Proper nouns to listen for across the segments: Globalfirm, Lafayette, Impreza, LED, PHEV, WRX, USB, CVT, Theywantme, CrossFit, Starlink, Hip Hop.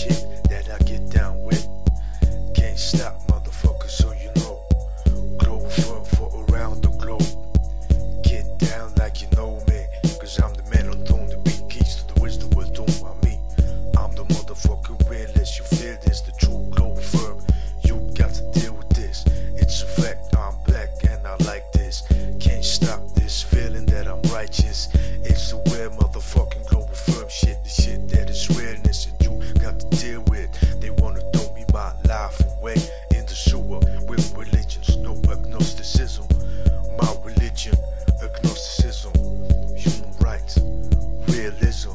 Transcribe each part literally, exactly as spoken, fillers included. shit that I get down with. Can't stop, motherfucker, so you know. Globalfirm for around the globe. Get down like you know me, cause I'm the man on throne, the big keys to the wisdom will do on me. I'm the motherfucker realist, you feel this, the true Globalfirm. You got to deal with this, it's a fact, I'm black and I like this. Can't stop this feeling that I'm righteous. It's the way motherfucking Globalfirm shit, the shit that is realness and you got to deal with. They wanna throw me my life away in the sewer with religions, no agnosticism. My religion, agnosticism, human rights, realism.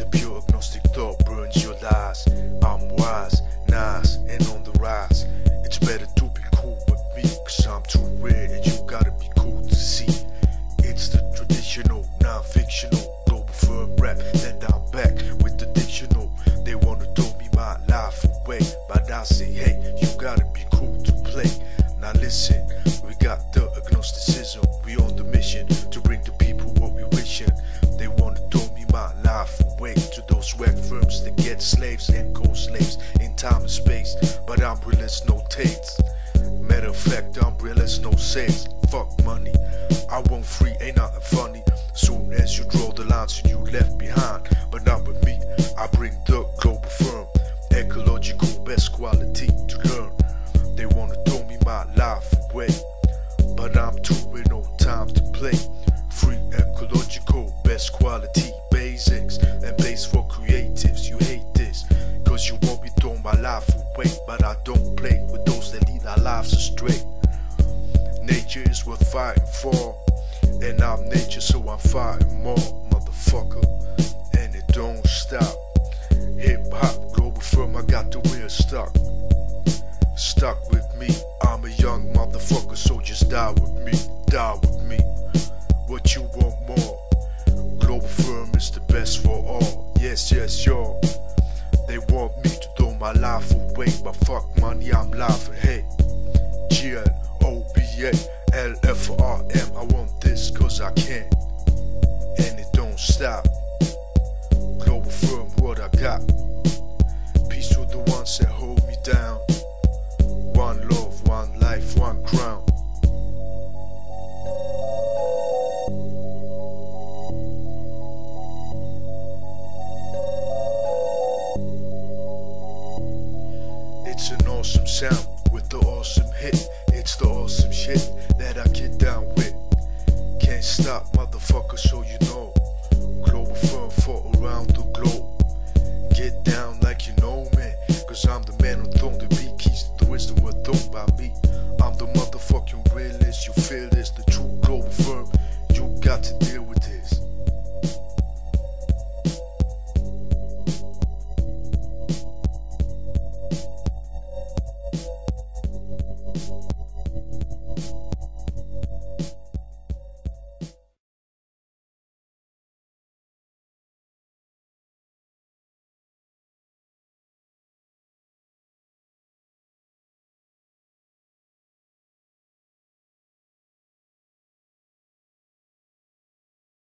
The pure agnostic thought burns your lies. I'm wise, nice, and on the rise. It's better to be cool with me, cause I'm too rare and you gotta be cool to see. It's the traditional, non-fictional Globalfirm rap that I'm back with the dictional. They wanna throw me my life away, but I say, hey, you gotta be cool to play. Now listen, we got the agnosticism, we on the mission to bring the people what we wishing. They wanna throw me my life away to those whack firms that get slaves and co-slaves in time and space. But I'm realist, no taste. Matter of fact, I'm realist, no sales. Fuck money, I want free, ain't nothing funny. Soon as you draw the lines and you left behind. But not with me, I bring the Globalfirm, ecological, best quality to learn. They wanna throw me my life away, but I'm too with no time to play. Free ecological, best quality, basics, and base for creatives. You hate this, cause you want me throwing my life away. But I don't play with those that lead our lives astray. Nature is worth fighting for, and I'm nature, so I'm fighting more, motherfucker. And it don't stop. Hip hop, Globalfirm, I got the wheel stuck. Stuck with me, I'm a young motherfucker, so just die with me, die with me. What you want more? Globalfirm is the best for all, yes, yes, y'all. They want me to throw my life away, but fuck money, I'm laughing, hey. G L O B A L F R M, I want this cause I can, and it don't stop. Globalfirm, what I got. Peace to the ones that hold me down. One love, one life, one crown. It's an awesome sound with the awesome hit. It's the awesome shit that I get down with. Can't stop.